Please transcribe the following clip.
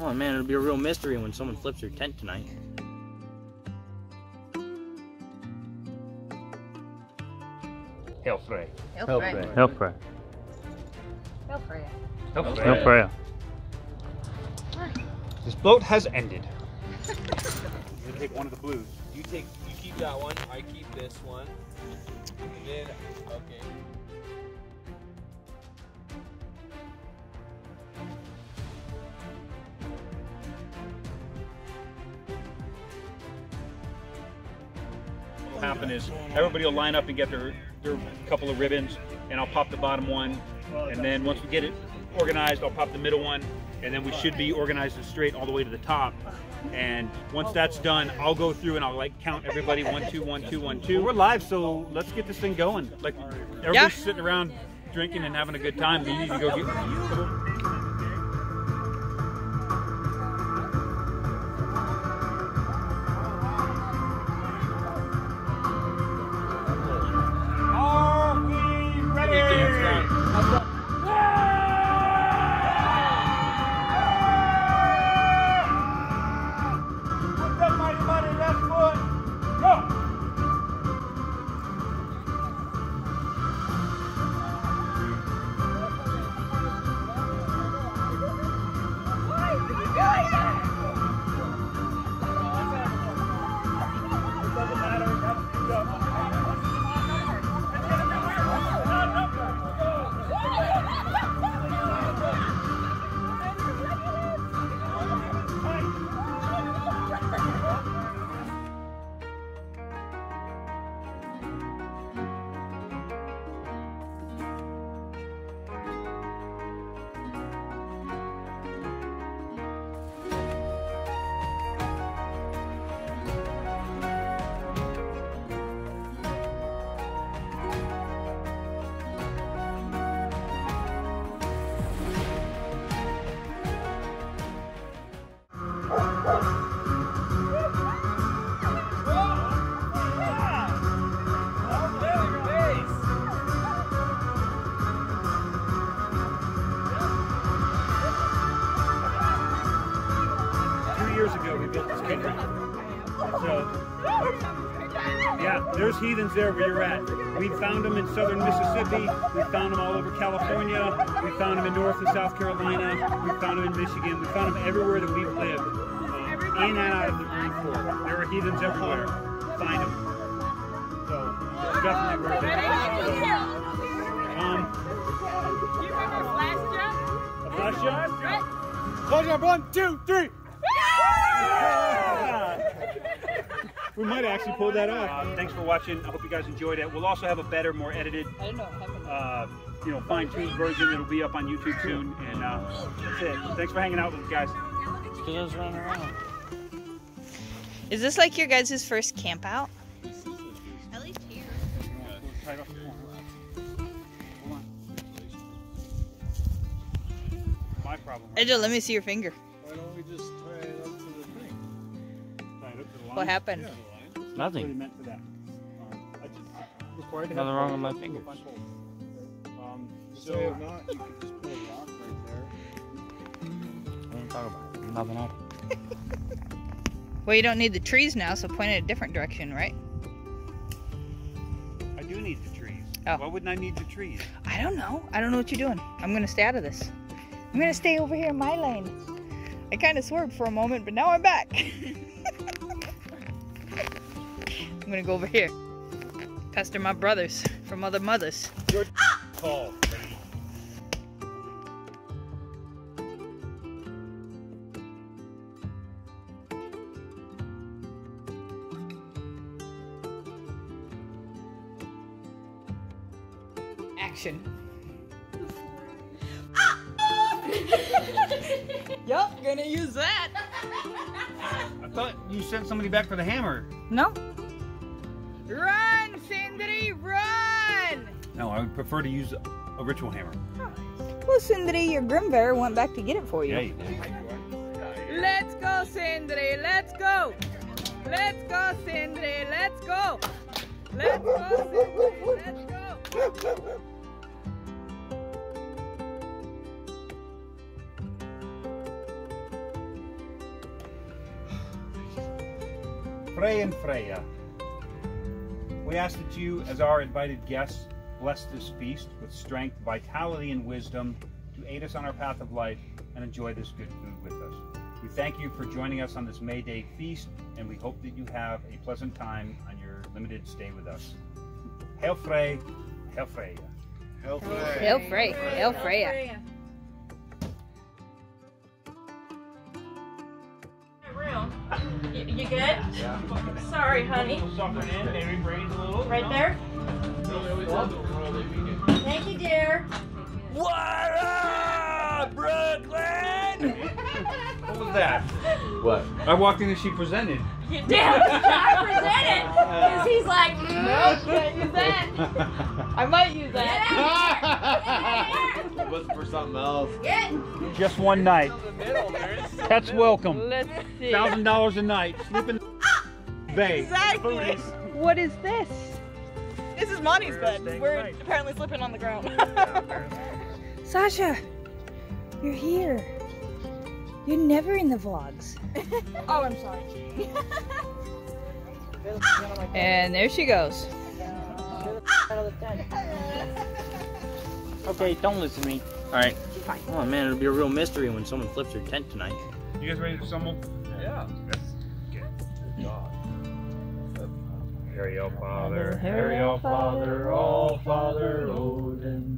Oh man, it'll be a real mystery when someone flips their tent tonight. Hail Frey. Hail Frey. Hail Frey. Hail Frey. Hail Frey. This bloat has ended. I'm gonna take one of the blues. You keep that one, I keep this one. And then, okay. What'll happen is everybody will line up and get their couple of ribbons, and I'll pop the bottom one, and then once we get it organized, I'll pop the middle one, and then we should be organized and straight all the way to the top. And once that's done, I'll go through and I'll like count everybody 1, 2, 1, 2, 1, 2. Well, we're live, so let's get this thing going. Like everybody's sitting around drinking and having a good time. We need to go get. There's heathens there where you're at. We found them in southern Mississippi. We found them all over California. We found them in North and South Carolina. We found them in Michigan. We found them everywhere that we've lived, in and out of the Marine Corps. There are heathens everywhere. Find them. So it's definitely worth it. Do you remember flash jump? A flash jump? Flash jump, 1, 2, 3. We might actually pull that off. Thanks for watching. I hope you guys enjoyed it. We'll also have a better, more edited, you know, fine-tuned version that'll be up on YouTube soon. And that's it. Thanks for hanging out with us, guys. See those running around. Is this like your guys' first camp out? At least here. Hold on. My problem. Angel, let me see your finger. Why don't we just tie it up to the thing? Tie it up to the line? What happened? Yeah. Nothing. Meant for that. Nothing wrong with my fingers. So if not, you can just put a rock right there. What are you talking about? Nothing happened. Well, you don't need the trees now, so point in a different direction, right? I do need the trees. Oh. Why wouldn't I need the trees? I don't know. I don't know what you're doing. I'm going to stay out of this. I'm going to stay over here in my lane. I kind of swerved for a moment, but now I'm back. I'm gonna go over here. Pester my brothers from other mothers. Your call. Action. Yup, gonna use that. I thought you sent somebody back for the hammer. No. Run, Sindri, run! No, I would prefer to use a ritual hammer. Huh. Well, Sindri, your Grimbearer went back to get it for you. Yeah, you did. Let's go, Sindri, let's go! Let's go, Sindri, let's go! Let's go, Sindri, let's go! Frey and Freya. We ask that you, as our invited guests, bless this feast with strength, vitality, and wisdom to aid us on our path of life and enjoy this good food with us. We thank you for joining us on this May Day feast, and we hope that you have a pleasant time on your limited stay with us. Hail Frey, Hail Freya. Hail Frey, Hail Frey, Hail Freya. You good? Yeah. Sorry, honey. Right there? Thank you, dear. What up, Brooklyn? What was that? What? I walked in and she presented. You did? I presented! Because he's like, no, can't use that. I might use that. Get out of here. Looking for something else. Get. Just one night. That's welcome. Let's see. $1,000 a night. Sleep in the bay. Exactly. What is this? This is Monty's bed. We're apparently slipping on the ground. Sasha, you're here. You're never in the vlogs. Oh, I'm sorry. And there she goes. Okay, don't listen to me. Alright. Oh man, it'll be a real mystery when someone flips their tent tonight. You guys ready to stumble? Yeah. Let's get it. Harry, O Father, Harry, O Father, all Father Odin.